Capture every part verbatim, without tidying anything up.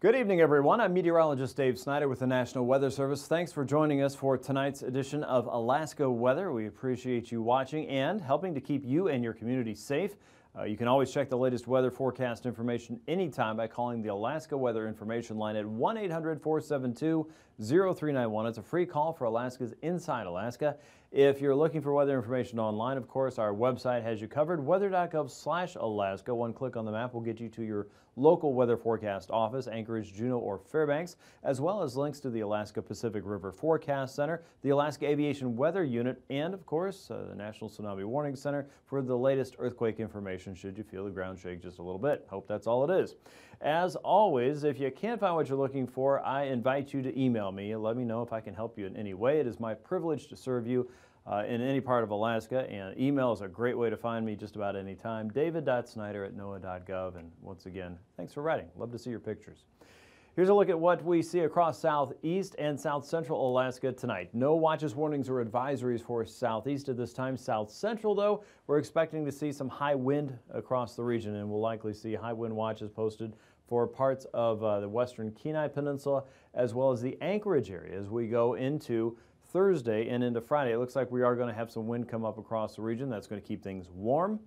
Good evening, everyone. I'm meteorologist Dave Snider with the National Weather Service. Thanks for joining us for tonight's edition of Alaska Weather. We appreciate you watching and helping to keep you and your community safe. Uh, you can always check the latest weather forecast information anytime by calling the Alaska Weather Information Line at one eight hundred, four seven two, zero three nine one. It's a free call for Alaska's Inside Alaska. If you're looking for weather information online, of course, our website has you covered, weather dot gov slash Alaska. One click on the map will get you to your local weather forecast office, Anchorage, Juneau, or Fairbanks, as well as links to the Alaska Pacific River Forecast Center, the Alaska Aviation Weather Unit, and, of course, uh, the National Tsunami Warning Center for the latest earthquake information should you feel the ground shake just a little bit. Hope that's all it is. As always, if you can't find what you're looking for, I invite you to email me and let me know if I can help you in any way. It is my privilege to serve you Uh, in any part of Alaska, and email is a great way to find me just about any time. David dot Snider at N O A A dot gov, and once again, thanks for writing. Love to see your pictures. Here's a look at what we see across Southeast and South Central Alaska tonight. No watches, warnings, or advisories for Southeast at this time. South Central, though, we're expecting to see some high wind across the region, and we'll likely see high wind watches posted for parts of uh, the western Kenai Peninsula, as well as the Anchorage area as we go into Thursday and into Friday. It looks like we are going to have some wind come up across the region. That's going to keep things warm,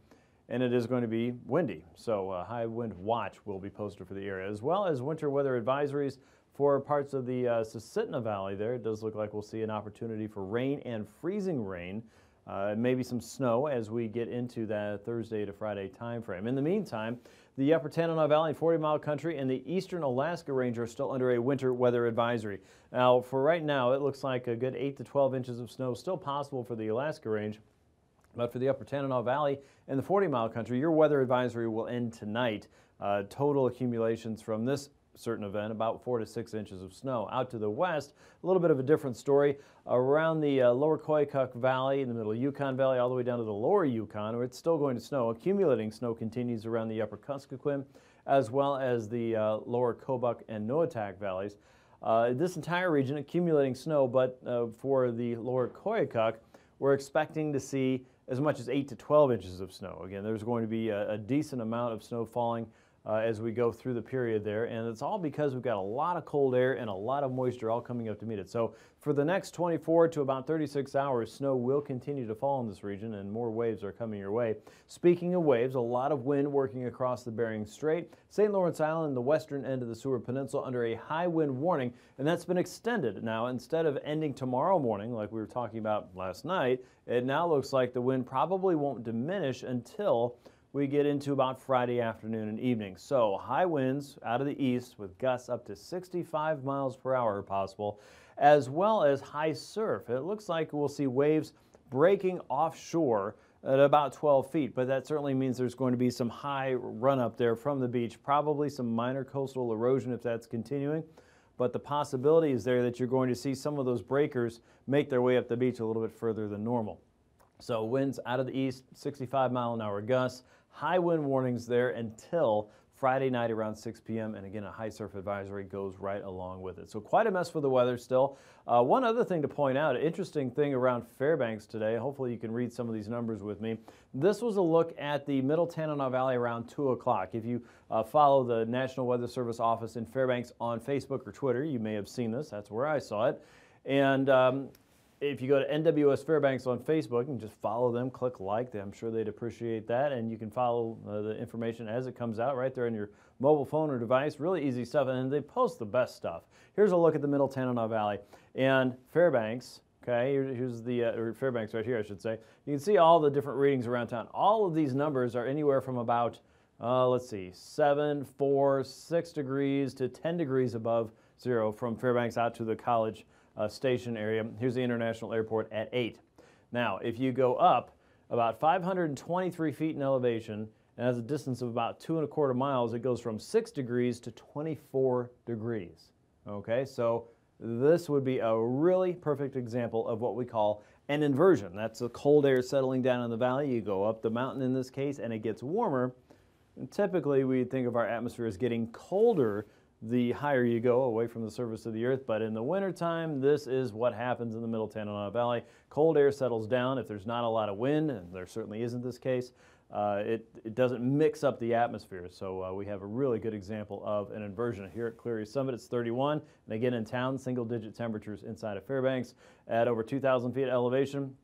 and it is going to be windy. So a high wind watch will be posted for the area, as well as winter weather advisories for parts of the uh, Susitna Valley there. It does look like we'll see an opportunity for rain and freezing rain, uh, maybe some snow as we get into that Thursday to Friday time frame. In the meantime, the Upper Tanana Valley, forty mile country, and the eastern Alaska Range are still under a winter weather advisory. Now, for right now, it looks like a good eight to twelve inches of snow still possible for the Alaska Range. But for the Upper Tanana Valley and the forty mile country, your weather advisory will end tonight. Uh, total accumulations from this certain event, about four to six inches of snow. Out to the west, a little bit of a different story. Around the uh, lower Koyukuk Valley, in the middle Yukon Valley, all the way down to the lower Yukon, where it's still going to snow. Accumulating snow continues around the upper Kuskokwim, as well as the uh, lower Kobuk and Noatak Valleys. Uh, this entire region accumulating snow, but uh, for the lower Koyukuk, we're expecting to see as much as eight to twelve inches of snow. Again, there's going to be a, a decent amount of snow falling Uh, as we go through the period there, and it's all because we've got a lot of cold air and a lot of moisture all coming up to meet it. So for the next twenty-four to about thirty-six hours, snow will continue to fall in this region, and more waves are coming your way. Speaking of waves, a lot of wind working across the Bering Strait, Saint Lawrence Island, the western end of the Seward Peninsula under a high wind warning, and that's been extended now. Instead of ending tomorrow morning like we were talking about last night, it now looks like the wind probably won't diminish until we get into about Friday afternoon and evening. So high winds out of the east with gusts up to sixty-five miles per hour are possible, as well as high surf. It looks like we'll see waves breaking offshore at about twelve feet, but that certainly means there's going to be some high run up there from the beach, probably some minor coastal erosion if that's continuing. But the possibility is there that you're going to see some of those breakers make their way up the beach a little bit further than normal. So winds out of the east, sixty-five mile an hour gusts. High wind warnings there until Friday night around six p m And again, a high surf advisory goes right along with it. So quite a mess for the weather still. Uh, one other thing to point out, an interesting thing around Fairbanks today. Hopefully you can read some of these numbers with me. This was a look at the middle Tanana Valley around two o'clock. If you uh, follow the National Weather Service office in Fairbanks on Facebook or Twitter, you may have seen this. That's where I saw it. And Um, if you go to N W S Fairbanks on Facebook and just follow them, click like, I'm sure they'd appreciate that. And you can follow uh, the information as it comes out right there on your mobile phone or device. Really easy stuff, and they post the best stuff. Here's a look at the middle Tanana Valley and Fairbanks. Okay, here's the uh, or Fairbanks right here, I should say. You can see all the different readings around town. All of these numbers are anywhere from about, uh, let's see, seven, four, six degrees to ten degrees above zero from Fairbanks out to the college Uh, station area. Here's the International Airport at eight. Now, if you go up about five hundred twenty-three feet in elevation and has a distance of about two and a quarter miles. It goes from six degrees to twenty-four degrees. Okay, so this would be a really perfect example of what we call an inversion. That's the cold air settling down in the valley. You go up the mountain in this case, and it gets warmer. And typically, we think of our atmosphere as getting colder the higher you go away from the surface of the earth. But in the wintertime, this is what happens in the middle Tanana Valley. Cold air settles down. If there's not a lot of wind, and there certainly isn't this case, uh, it, it doesn't mix up the atmosphere. So uh, we have a really good example of an inversion. Here at Cleary Summit, it's thirty-one. And again, in town, single-digit temperatures inside of Fairbanks at over two thousand feet elevation,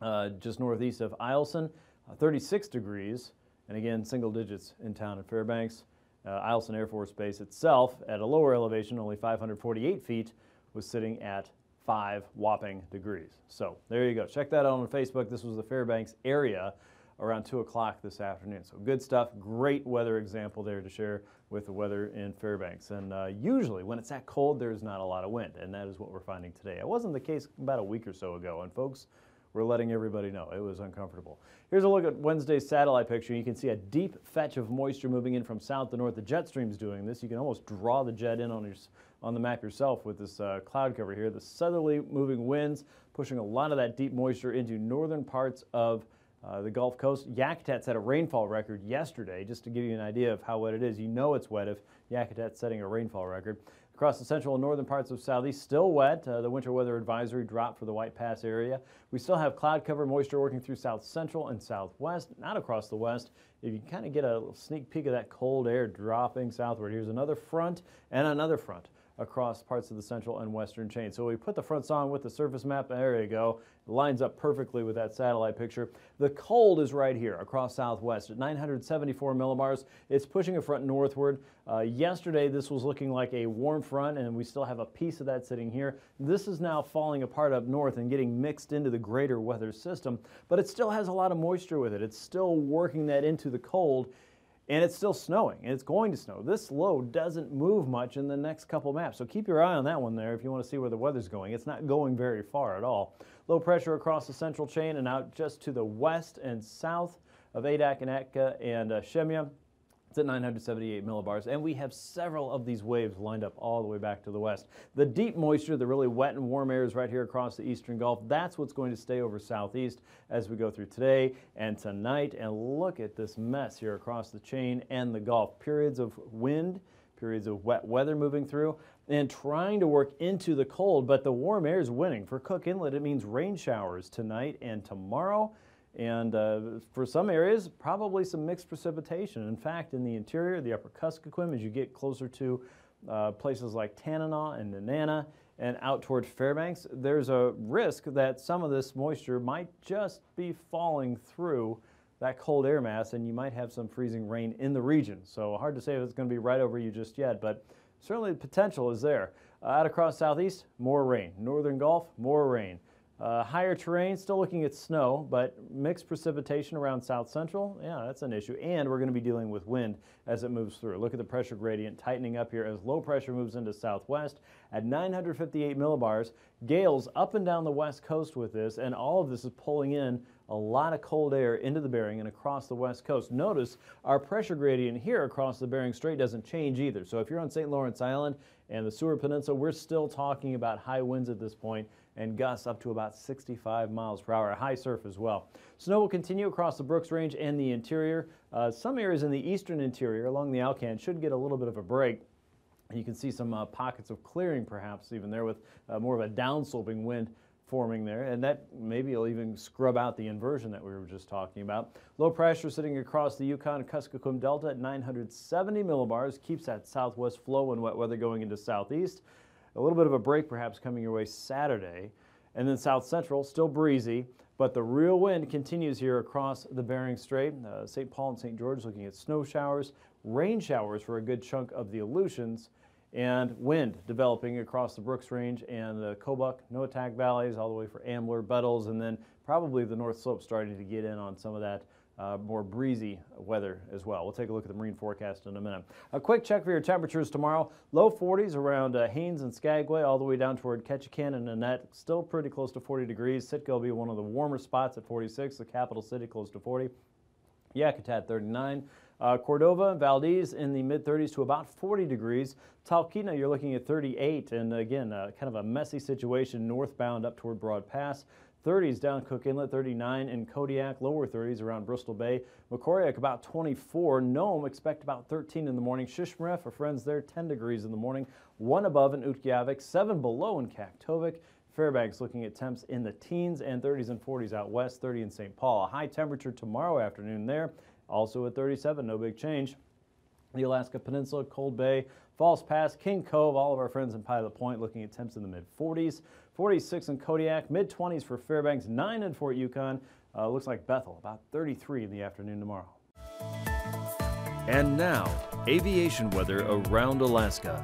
uh, just northeast of Eielson, uh, thirty-six degrees. And again, single digits in town in Fairbanks. Uh, Eielson Air Force Base itself, at a lower elevation, only five hundred forty-eight feet, was sitting at five whopping degrees. So there you go. Check that out on Facebook. This was the Fairbanks area around two o'clock this afternoon. So good stuff. Great weather example there to share with the weather in Fairbanks. And uh, usually when it's that cold, there's not a lot of wind, and that is what we're finding today. It wasn't the case about a week or so ago, and folks, we're letting everybody know it was uncomfortable. Here's a look at Wednesday's satellite picture. You can see a deep fetch of moisture moving in from south to north. The jet stream's doing this. You can almost draw the jet in on, your, on the map yourself with this uh, cloud cover here. The southerly moving winds pushing a lot of that deep moisture into northern parts of uh, the Gulf Coast. Yakutat set a rainfall record yesterday, just to give you an idea of how wet it is. You know it's wet if Yakutat's setting a rainfall record. Across the central and northern parts of Southeast, still wet. Uh, the winter weather advisory dropped for the White Pass area. We still have cloud cover moisture working through South Central and Southwest, not across the west. If you can kind of get a sneak peek of that cold air dropping southward. Here's another front and another front across parts of the central and western chain. So we put the fronts on with the surface map. There you go. It lines up perfectly with that satellite picture. The cold is right here across Southwest at nine hundred seventy-four millibars. It's pushing a front northward. Uh, yesterday, this was looking like a warm front, and we still have a piece of that sitting here. This is now falling apart up north and getting mixed into the greater weather system, but it still has a lot of moisture with it. It's still working that into the cold. And it's still snowing, and it's going to snow. This low doesn't move much in the next couple maps, so keep your eye on that one there if you want to see where the weather's going. It's not going very far at all. Low pressure across the central chain and out just to the west and south of Adak and Atka and uh, Shemya. It's at nine hundred seventy-eight millibars, and we have several of these waves lined up all the way back to the west. The deep moisture, the really wet and warm air is right here across the eastern Gulf. That's what's going to stay over southeast as we go through today and tonight. And look at this mess here across the chain and the Gulf. Periods of wind, periods of wet weather moving through, and trying to work into the cold, but the warm air is winning. For Cook Inlet, it means rain showers tonight and tomorrow. And uh, for some areas, probably some mixed precipitation. In fact, in the interior, the Upper Kuskokwim, as you get closer to uh, places like Tanana and Tanana and out toward Fairbanks, there's a risk that some of this moisture might just be falling through that cold air mass, and you might have some freezing rain in the region. So hard to say if it's going to be right over you just yet, but certainly the potential is there. Uh, out across southeast, more rain. Northern Gulf, more rain. Uh, higher terrain, still looking at snow, but mixed precipitation around South Central, yeah, that's an issue. And we're going to be dealing with wind as it moves through. Look at the pressure gradient tightening up here as low pressure moves into Southwest at nine hundred fifty-eight millibars. Gales up and down the west coast with this, and all of this is pulling in a lot of cold air into the Bering and across the west coast. Notice our pressure gradient here across the Bering Strait doesn't change either. So if you're on Saint Lawrence Island and the Seward Peninsula, we're still talking about high winds at this point and gusts up to about sixty-five miles per hour, high surf as well. Snow will continue across the Brooks Range and the interior. Uh, some areas in the eastern interior along the Alcan should get a little bit of a break. You can see some uh, pockets of clearing perhaps even there with uh, more of a downsloping wind forming there, and that maybe will even scrub out the inversion that we were just talking about. Low pressure sitting across the Yukon Kuskokwim Delta at nine hundred seventy millibars keeps that southwest flow and wet weather going into southeast. A little bit of a break perhaps coming your way Saturday. And then South Central, still breezy, but the real wind continues here across the Bering Strait. Uh, Saint Paul and Saint George looking at snow showers, rain showers for a good chunk of the Aleutians, and wind developing across the Brooks Range and the Kodiak, Noatak Valleys, all the way for Ambler, Buttles, and then probably the North Slope starting to get in on some of that uh, more breezy weather as well. We'll take a look at the marine forecast in a minute. A quick check for your temperatures tomorrow. Low forties around uh, Haines and Skagway, all the way down toward Ketchikan and Annette, still pretty close to forty degrees. Sitka will be one of the warmer spots at forty-six, the capital city close to forty. Yakutat thirty-nine. Uh, Cordova, Valdez in the mid thirties to about forty degrees. Talkeetna, you're looking at thirty-eight, and again, uh, kind of a messy situation northbound up toward Broad Pass. thirties down Cook Inlet, thirty-nine in Kodiak, lower thirties around Bristol Bay. Macoriac about twenty-four. Nome expect about thirteen in the morning. Shishmaref, our friends there, ten degrees in the morning. One above in Utqiagvik, seven below in Kaktovik. Fairbanks looking at temps in the teens and thirties and forties out west, thirty in Saint Paul. A high temperature tomorrow afternoon there, also at thirty-seven, no big change. The Alaska Peninsula, Cold Bay, Falls Pass, King Cove, all of our friends in Pilot Point looking at temps in the mid forties. forty-six in Kodiak, mid twenties for Fairbanks, nine in Fort Yukon. Uh, looks like Bethel, about thirty-three in the afternoon tomorrow. And now, aviation weather around Alaska.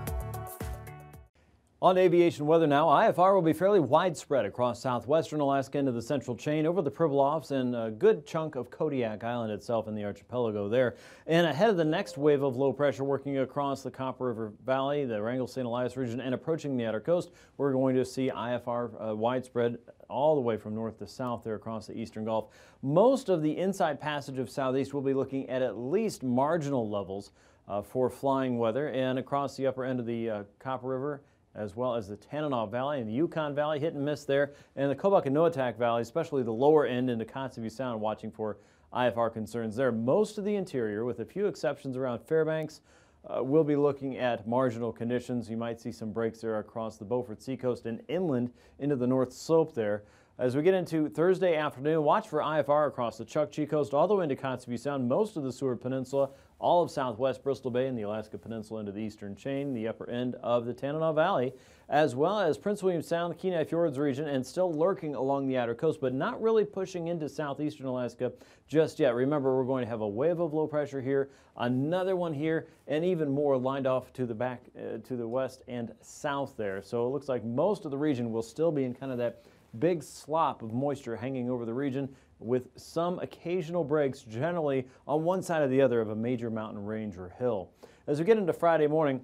On aviation weather now, I F R will be fairly widespread across southwestern Alaska into the central chain, over the Pribilofs and a good chunk of Kodiak Island itself in the archipelago there. And ahead of the next wave of low pressure working across the Copper River Valley, the Wrangell-Saint Elias region, and approaching the outer coast, we're going to see I F R uh, widespread all the way from north to south there across the eastern Gulf. Most of the inside passage of southeast will be looking at at least marginal levels uh, for flying weather, and across the upper end of the uh, Copper River, as well as the Tanana Valley and the Yukon Valley, hit and miss there, and the Kobuk and Noatak Valley, especially the lower end into Kotzebue Sound, watching for I F R concerns there. Most of the interior, with a few exceptions around Fairbanks, uh, will be looking at marginal conditions. You might see some breaks there across the Beaufort Seacoast and inland into the North Slope there. As we get into Thursday afternoon, watch for I F R across the Chukchi Coast, all the way into Kotzebue Sound, most of the Seward Peninsula, all of southwest Bristol Bay and the Alaska Peninsula into the eastern chain, the upper end of the Tanana Valley, as well as Prince William Sound, the Kenai Fjords region, and still lurking along the outer coast, but not really pushing into southeastern Alaska just yet. Remember, we're going to have a wave of low pressure here, another one here, and even more lined off to the back, uh, to the west and south there. So it looks like most of the region will still be in kind of that big slop of moisture hanging over the region, with some occasional breaks generally on one side or the other of a major mountain range or hill. As we get into Friday morning,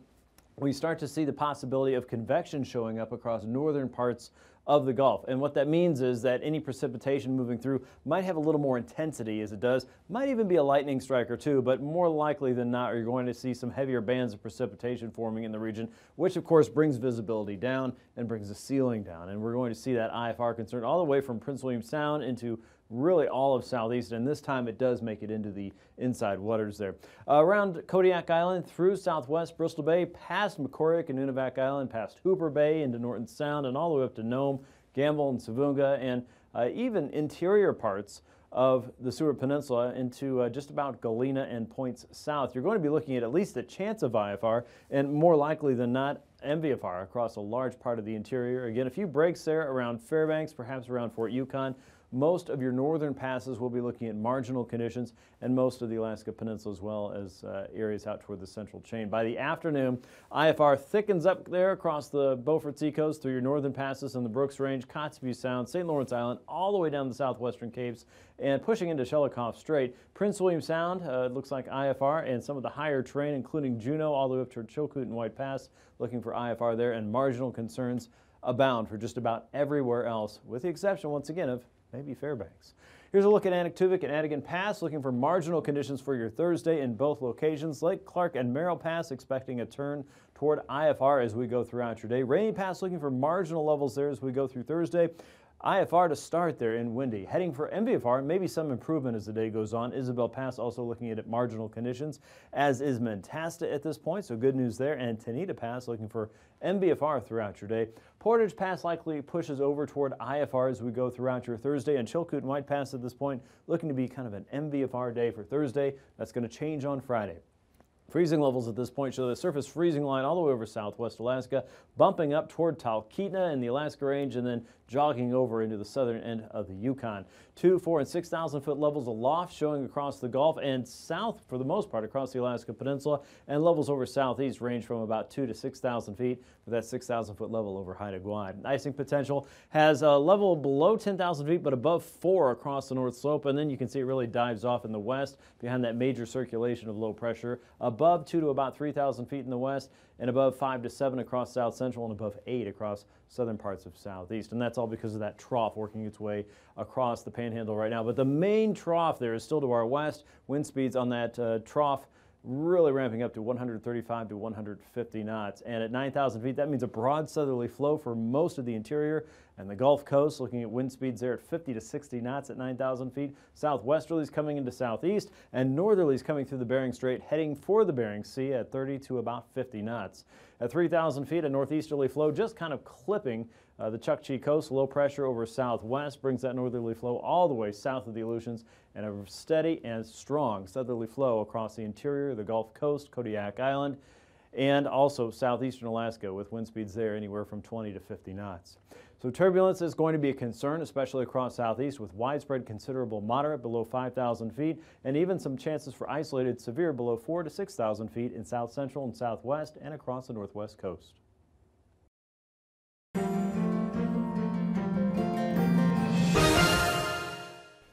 we start to see the possibility of convection showing up across northern parts of the Gulf. And what that means is that any precipitation moving through might have a little more intensity as it does, might even be a lightning strike or two, but more likely than not, you're going to see some heavier bands of precipitation forming in the region, which of course brings visibility down and brings the ceiling down. And we're going to see that I F R concern all the way from Prince William Sound into really all of southeast, and this time it does make it into the inside waters there. Uh, around Kodiak Island, through southwest Bristol Bay, past Macoriac and Nunivak Island, past Hooper Bay into Norton Sound, and all the way up to Nome, Gamble and Savunga, and uh, even interior parts of the Seward Peninsula into uh, just about Galena and points south. You're going to be looking at at least a chance of I F R, and more likely than not, M V F R across a large part of the interior. Again, a few breaks there around Fairbanks, perhaps around Fort Yukon. Most of your northern passes will be looking at marginal conditions, and most of the Alaska Peninsula as well as uh, areas out toward the central chain. By the afternoon, I F R thickens up there across the Beaufort Seacoast through your northern passes and the Brooks Range, Kotzebue Sound, Saint Lawrence Island, all the way down the southwestern capes, and pushing into Shelikof Strait. Prince William Sound, uh, looks like I F R, and some of the higher terrain, including Juneau, all the way up to Chilkoot and White Pass, looking for I F R there, and marginal concerns abound for just about everywhere else, with the exception, once again, of maybe Fairbanks. Here's a look at Anaktuvuk and Adigan Pass, looking for marginal conditions for your Thursday in both locations. Lake Clark and Merrill Pass expecting a turn toward I F R as we go throughout your day. Rainy Pass looking for marginal levels there as we go through Thursday. I F R to start there in windy. Heading for M V F R, maybe some improvement as the day goes on. Isabel Pass also looking at marginal conditions, as is Mentasta at this point, so good news there. And Tanita Pass looking for M V F R throughout your day. Portage Pass likely pushes over toward I F R as we go throughout your Thursday. And Chilkoot and White Pass at this point looking to be kind of an M V F R day for Thursday. That's going to change on Friday. Freezing levels at this point show the surface freezing line all the way over southwest Alaska, bumping up toward Talkeetna and the Alaska Range, and then jogging over into the southern end of the Yukon. Two, four, and six thousand foot levels aloft showing across the Gulf and south for the most part across the Alaska Peninsula, and levels over southeast range from about two to six thousand feet, with that six thousand foot level over Haida Gwaii. Icing potential has a level below ten thousand feet, but above four across the North Slope, and then you can see it really dives off in the west behind that major circulation of low pressure above above two to about three thousand feet in the west, and above five to seven across South Central, and above eight across southern parts of Southeast. And that's all because of that trough working its way across the panhandle right now. But the main trough there is still to our west. Wind speeds on that uh, trough really ramping up to one thirty-five to one fifty knots. And at nine thousand feet, that means a broad southerly flow for most of the interior and the Gulf Coast. Looking at wind speeds there at fifty to sixty knots at nine thousand feet. Southwesterlies coming into southeast, and northerlies coming through the Bering Strait, heading for the Bering Sea at thirty to about fifty knots. At three thousand feet, a northeasterly flow just kind of clipping Uh, the Chukchi Coast. Low pressure over southwest brings that northerly flow all the way south of the Aleutians, and a steady and strong southerly flow across the interior, the Gulf Coast, Kodiak Island, and also southeastern Alaska, with wind speeds there anywhere from twenty to fifty knots. So turbulence is going to be a concern, especially across southeast, with widespread considerable moderate below five thousand feet, and even some chances for isolated severe below four to six thousand feet in south central and southwest and across the northwest coast.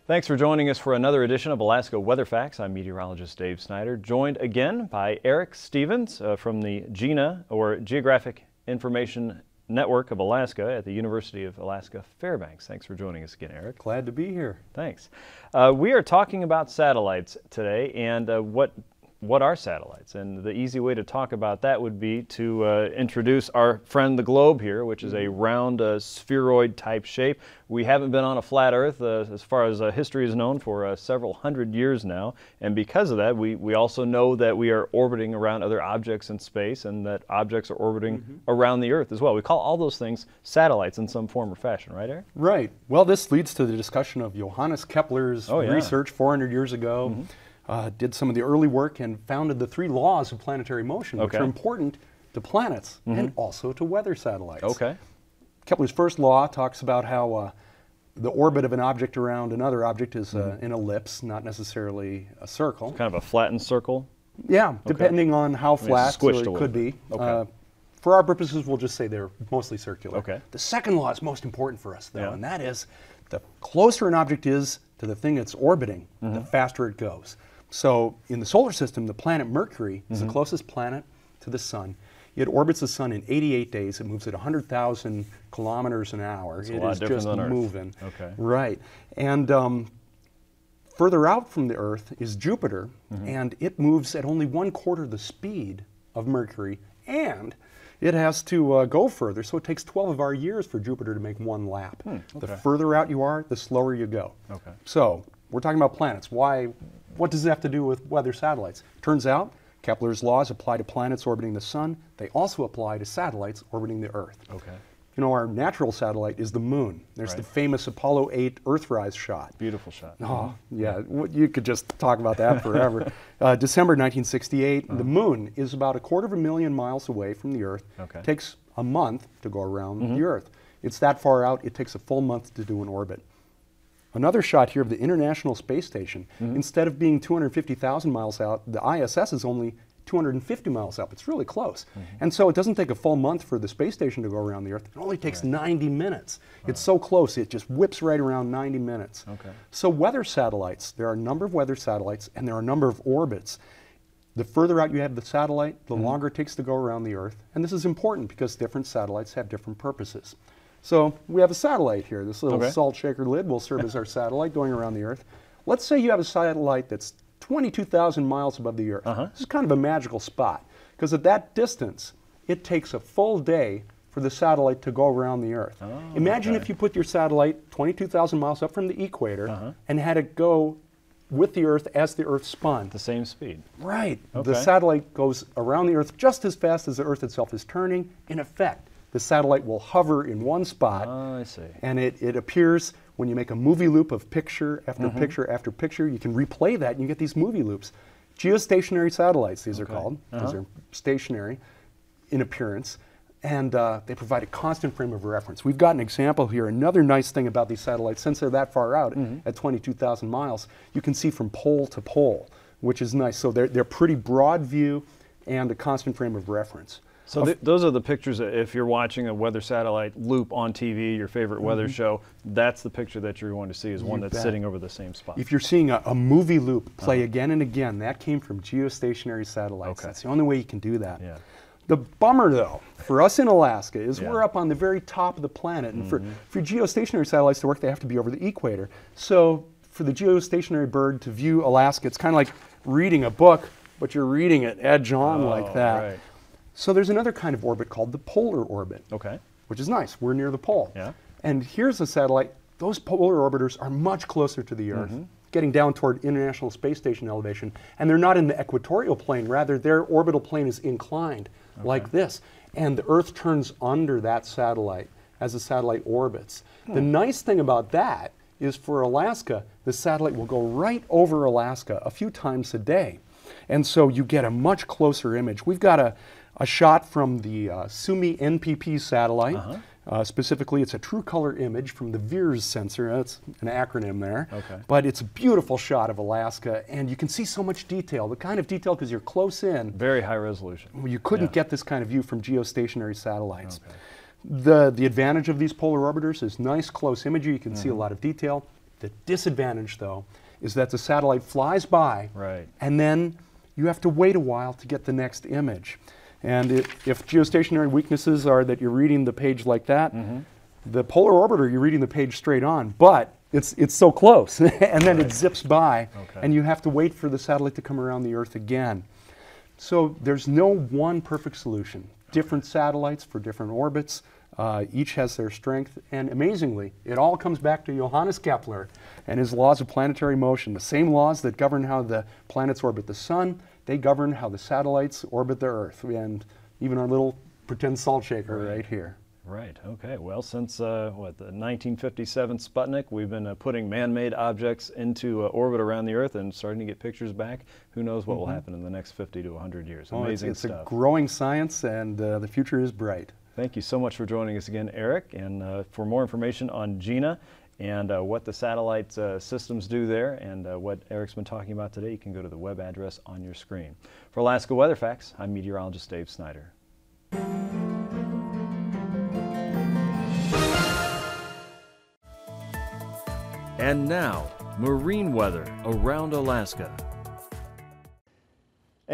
Thanks for joining us for another edition of Alaska Weather Facts. I'm meteorologist Dave Snider, joined again by Eric Stevens uh, from the GINA, or Geographic Information Network of Alaska, at the University of Alaska Fairbanks. Thanks for joining us again, Eric. Glad to be here. Thanks. Uh, we are talking about satellites today, and uh, what what are satellites? And the easy way to talk about that would be to uh, introduce our friend the globe here, which is a round uh, spheroid type shape. We haven't been on a flat Earth uh, as far as uh, history is known for uh, several hundred years now, and because of that we, we also know that we are orbiting around other objects in space, and that objects are orbiting mm-hmm. around the Earth as well. We call all those things satellites in some form or fashion, right, Eric? Right. Well, this leads to the discussion of Johannes Kepler's oh, yeah. research four hundred years ago. Mm-hmm. Uh, did some of the early work and founded the three laws of planetary motion, okay. which are important to planets mm-hmm. and also to weather satellites. Okay. Kepler's first law talks about how uh, the orbit of an object around another object is uh, mm-hmm. an ellipse, not necessarily a circle. It's kind of a flattened circle? Yeah, okay. depending on how flat I mean, so it could bit. be. Okay. Uh, for our purposes, we'll just say they're mostly circular. Okay. The second law is most important for us, though, yeah. and that is the closer an object is to the thing it's orbiting, mm-hmm. the faster it goes. So in the solar system, the planet Mercury is mm-hmm. the closest planet to the sun. It orbits the sun in eighty-eight days. It moves at one hundred thousand kilometers an hour. That's a it lot is different just than Earth. moving. Okay. Right. And um, further out from the Earth is Jupiter, mm-hmm. and it moves at only one quarter the speed of Mercury, and it has to uh, go further. So it takes twelve of our years for Jupiter to make one lap. Hmm. Okay. The further out you are, the slower you go. Okay. So we're talking about planets. Why? What does it have to do with weather satellites? Turns out Kepler's laws apply to planets orbiting the sun. They also apply to satellites orbiting the Earth. Okay. You know, our natural satellite is the moon. There's right. the famous Apollo eight Earthrise shot. Beautiful shot. Oh, yeah. yeah. You could just talk about that forever. uh, December nineteen sixty-eight, uh-huh. the moon is about a quarter of a million miles away from the Earth. Okay. It takes a month to go around mm-hmm. the Earth. It's that far out, it takes a full month to do an orbit. Another shot here of the International Space Station. Mm-hmm. Instead of being two hundred fifty thousand miles out, the I S S is only two hundred fifty miles up. It's really close. Mm-hmm. And so it doesn't take a full month for the space station to go around the Earth. It only takes right. ninety minutes. Wow. It's so close, it just whips right around ninety minutes. Okay. So weather satellites, there are a number of weather satellites, and there are a number of orbits. The further out you have the satellite, the mm-hmm. longer it takes to go around the Earth. And this is important because different satellites have different purposes. So we have a satellite here. This little okay. salt shaker lid will serve as our satellite going around the Earth. Let's say you have a satellite that's twenty-two thousand miles above the Earth. Uh-huh. This is kind of a magical spot, because at that distance, it takes a full day for the satellite to go around the Earth. Oh, Imagine okay. if you put your satellite twenty-two thousand miles up from the equator uh-huh. and had it go with the Earth as the Earth spun. The same speed. Right. Okay. The satellite goes around the Earth just as fast as the Earth itself is turning. In effect, the satellite will hover in one spot, oh, I see. and it, it appears when you make a movie loop of picture after mm-hmm. picture after picture. You can replay that and you get these movie loops. Geostationary satellites, these okay. are called. Uh-huh. These are stationary in appearance, and uh, they provide a constant frame of reference. We've got an example here. Another nice thing about these satellites, since they're that far out mm-hmm. at twenty-two thousand miles, you can see from pole to pole, which is nice. So they're, they're pretty broad view and a constant frame of reference. So th those are the pictures. If you're watching a weather satellite loop on T V, your favorite weather mm-hmm. show, that's the picture that you're going to see, is one you that's bet. sitting over the same spot. If you're seeing a, a movie loop play uh-huh. again and again, that came from geostationary satellites. Okay. That's the only way you can do that. Yeah. The bummer, though, for us in Alaska is yeah. we're up on the very top of the planet. And mm-hmm. for, for geostationary satellites to work, they have to be over the equator. So for the geostationary bird to view Alaska, it's kind of like reading a book, but you're reading it edge on oh, like that. Right. So there's another kind of orbit called the polar orbit, okay. which is nice. We're near the pole. Yeah. And here's a satellite. Those polar orbiters are much closer to the Earth, mm-hmm. getting down toward International Space Station elevation. And they're not in the equatorial plane. Rather, their orbital plane is inclined okay. like this. And the Earth turns under that satellite as the satellite orbits. Hmm. The nice thing about that is for Alaska, the satellite will go right over Alaska a few times a day. And so you get a much closer image. We've got a A shot from the uh, Sumi N P P satellite. Uh-huh. uh, specifically, it's a true color image from the VIRS sensor. That's an acronym there. Okay. But it's a beautiful shot of Alaska, and you can see so much detail. The kind of detail, because you're close in. Very high resolution. You couldn't yeah. get this kind of view from geostationary satellites. Okay. The, the advantage of these polar orbiters is nice close imagery. You can mm-hmm. see a lot of detail. The disadvantage, though, is that the satellite flies by, right. and then you have to wait a while to get the next image. And it, if geostationary weaknesses are that you're reading the page like that, mm-hmm. the polar orbiter, you're reading the page straight on, but it's, it's so close, and then right. it zips by, okay. and you have to wait for the satellite to come around the Earth again. So there's no one perfect solution. Different okay. satellites for different orbits, uh, each has their strength, and amazingly, it all comes back to Johannes Kepler and his laws of planetary motion, the same laws that govern how the planets orbit the sun. They govern how the satellites orbit the Earth, and even our little pretend salt shaker right, right here. Right, okay. Well, since, uh, what, the nineteen fifty-seven Sputnik, we've been uh, putting man-made objects into uh, orbit around the Earth and starting to get pictures back. Who knows what mm-hmm. will happen in the next fifty to a hundred years. Amazing oh, it's, it's stuff. It's a growing science, and uh, the future is bright. Thank you so much for joining us again, Eric. And uh, for more information on GINA and uh, what the satellite uh, systems do there, and uh, what Eric's been talking about today, you can go to the web address on your screen. For Alaska Weather Facts, I'm meteorologist Dave Snider. And now, marine weather around Alaska.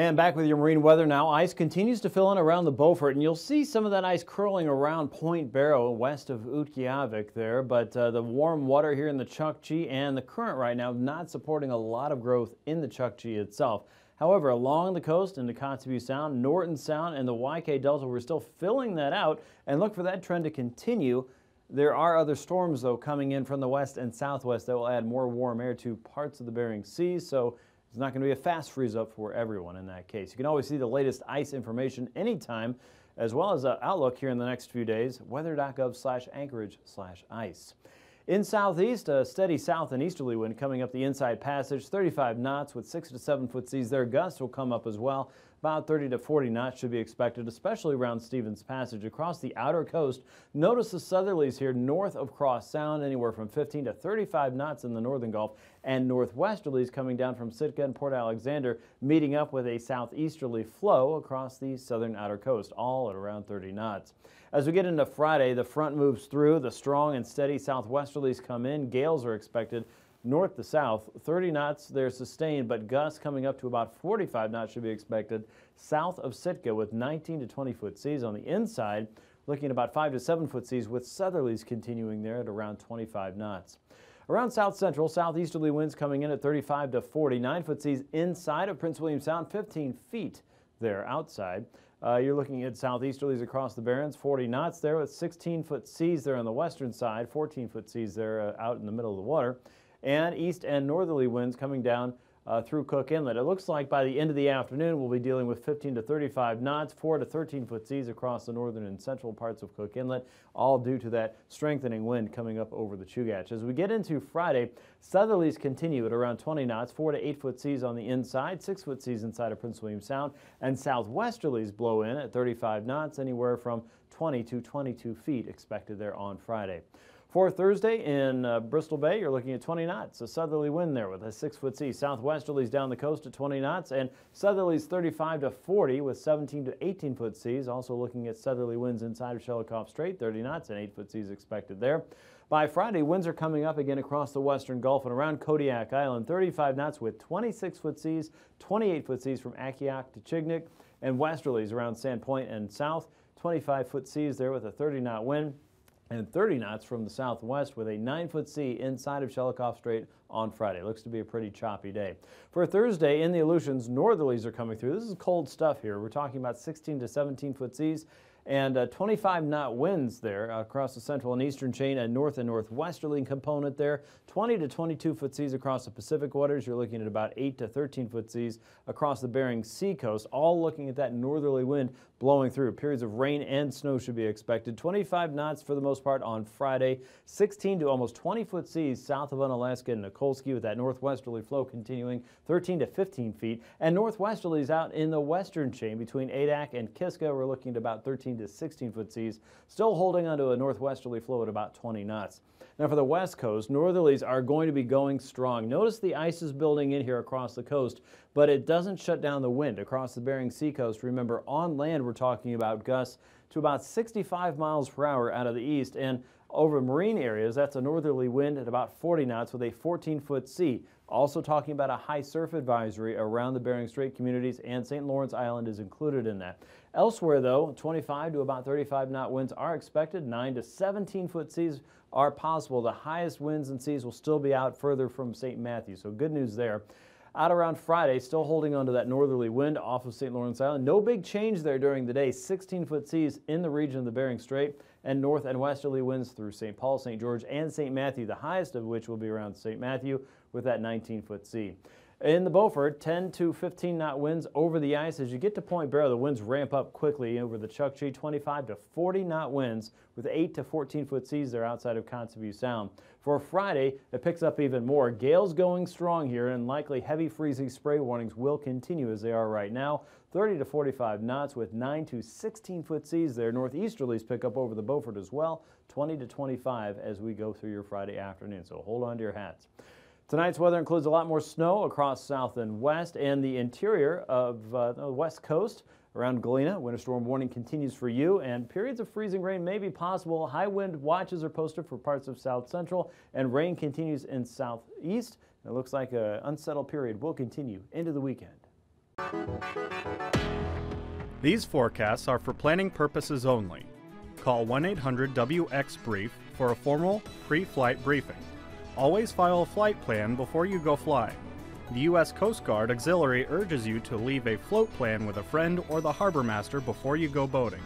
And back with your marine weather now. Ice continues to fill in around the Beaufort, and you'll see some of that ice curling around Point Barrow west of Utqiaġvik there, but uh, the warm water here in the Chukchi and the current right now not supporting a lot of growth in the Chukchi itself. However, along the coast into Kotzebue Sound, Norton Sound, and the Y K Delta, we're still filling that out, and look for that trend to continue. There are other storms, though, coming in from the west and southwest that will add more warm air to parts of the Bering Sea, so it's not going to be a fast freeze-up for everyone in that case. You can always see the latest ice information anytime, as well as an outlook here in the next few days. Weather.gov slash Anchorage slash ice. In Southeast, a steady south and easterly wind coming up the Inside Passage, thirty-five knots with six to seven foot seas there. Gusts will come up as well. About thirty to forty knots should be expected, especially around Stevens Passage. Across the outer coast, notice the southerlies here north of Cross Sound, anywhere from fifteen to thirty-five knots in the northern Gulf, and northwesterlies coming down from Sitka and Port Alexander, meeting up with a southeasterly flow across the southern outer coast, all at around thirty knots. As we get into Friday, the front moves through. The strong and steady southwesterlies come in. Gales are expected north to south. thirty knots, they're sustained, but gusts coming up to about forty-five knots should be expected south of Sitka with nineteen to twenty foot seas. On the inside, looking at about five to seven foot seas with southerlies continuing there at around twenty-five knots. Around South Central, southeasterly winds coming in at thirty-five to forty, nine foot seas inside of Prince William Sound, fifteen feet there outside. Uh, you're looking at southeasterlies across the Barrens, forty knots there with sixteen foot seas there on the western side, fourteen foot seas there uh, out in the middle of the water, and east and northerly winds coming down uh, through Cook Inlet. It looks like by the end of the afternoon, we'll be dealing with fifteen to thirty-five knots, four to thirteen foot seas across the northern and central parts of Cook Inlet, all due to that strengthening wind coming up over the Chugach. As we get into Friday, southerlies continue at around twenty knots, four to eight foot seas on the inside, six foot seas inside of Prince William Sound, and southwesterlies blow in at thirty-five knots, anywhere from twenty to twenty-two feet expected there on Friday. For Thursday in uh, Bristol Bay, you're looking at twenty knots, a southerly wind there with a six foot sea. Southwesterlies down the coast at twenty knots, and southerlies thirty-five to forty with seventeen to eighteen foot seas. Also looking at southerly winds inside of Shelikof Strait, thirty knots, and eight foot seas expected there. By Friday, winds are coming up again across the western Gulf and around Kodiak Island, thirty-five knots with twenty-six foot seas, twenty-eight foot seas from Akiak to Chignik, and westerlies around Sandpoint and south, twenty-five foot seas there with a thirty knot wind. And thirty knots from the southwest with a nine foot sea inside of Shelikof Strait on Friday. Looks to be a pretty choppy day. For Thursday in the Aleutians, northerlies are coming through. This is cold stuff here. We're talking about sixteen to seventeen foot seas and uh, twenty-five knot winds there across the central and eastern chain, and north and northwesterly component there. twenty to twenty-two foot seas across the Pacific waters. You're looking at about eight to thirteen foot seas across the Bering Sea coast, all looking at that northerly wind blowing through. Periods of rain and snow should be expected. twenty-five knots for the most part on Friday. sixteen to almost twenty foot seas south of Unalaska and Nikolsky with that northwesterly flow continuing thirteen to fifteen feet. And northwesterlies out in the western chain between Adak and Kiska, we're looking at about thirteen to sixteen foot seas, still holding onto a northwesterly flow at about twenty knots. Now for the west coast, northerlies are going to be going strong. Notice the ice is building in here across the coast, but it doesn't shut down the wind across the Bering Sea coast. Remember, on land we're talking about gusts to about sixty-five miles per hour out of the east, and over marine areas, that's a northerly wind at about forty knots with a fourteen foot sea. Also talking about a high surf advisory around the Bering Strait communities, and Saint Lawrence Island is included in that. Elsewhere though, twenty-five to about thirty-five knot winds are expected. nine to seventeen foot seas are possible. The highest winds and seas will still be out further from Saint Matthew, so good news there. Out around Friday, still holding on to that northerly wind off of Saint Lawrence Island. No big change there during the day. sixteen foot seas in the region of the Bering Strait, and north and westerly winds through Saint Paul, Saint George, and Saint Matthew, the highest of which will be around Saint Matthew with that nineteen foot sea. In the Beaufort, ten to fifteen knot winds over the ice. As you get to Point Barrow, the winds ramp up quickly over the Chukchi, twenty-five to forty knot winds with eight to fourteen foot seas there outside of Kotzebue Sound. For Friday, it picks up even more. Gales going strong here, and likely heavy freezing spray warnings will continue as they are right now. thirty to forty-five knots with nine to sixteen foot seas there. Northeasterlies pick up over the Beaufort as well, twenty to twenty-five as we go through your Friday afternoon, so hold on to your hats. Tonight's weather includes a lot more snow across south and west and the interior of uh, the west coast. Around Galena, winter storm warning continues for you, and periods of freezing rain may be possible. High wind watches are posted for parts of South Central, and rain continues in Southeast. It looks like an unsettled period will continue into the weekend. These forecasts are for planning purposes only. Call one eight hundred W X brief for a formal pre-flight briefing. Always file a flight plan before you go flying. The U S Coast Guard Auxiliary urges you to leave a float plan with a friend or the harbor master before you go boating.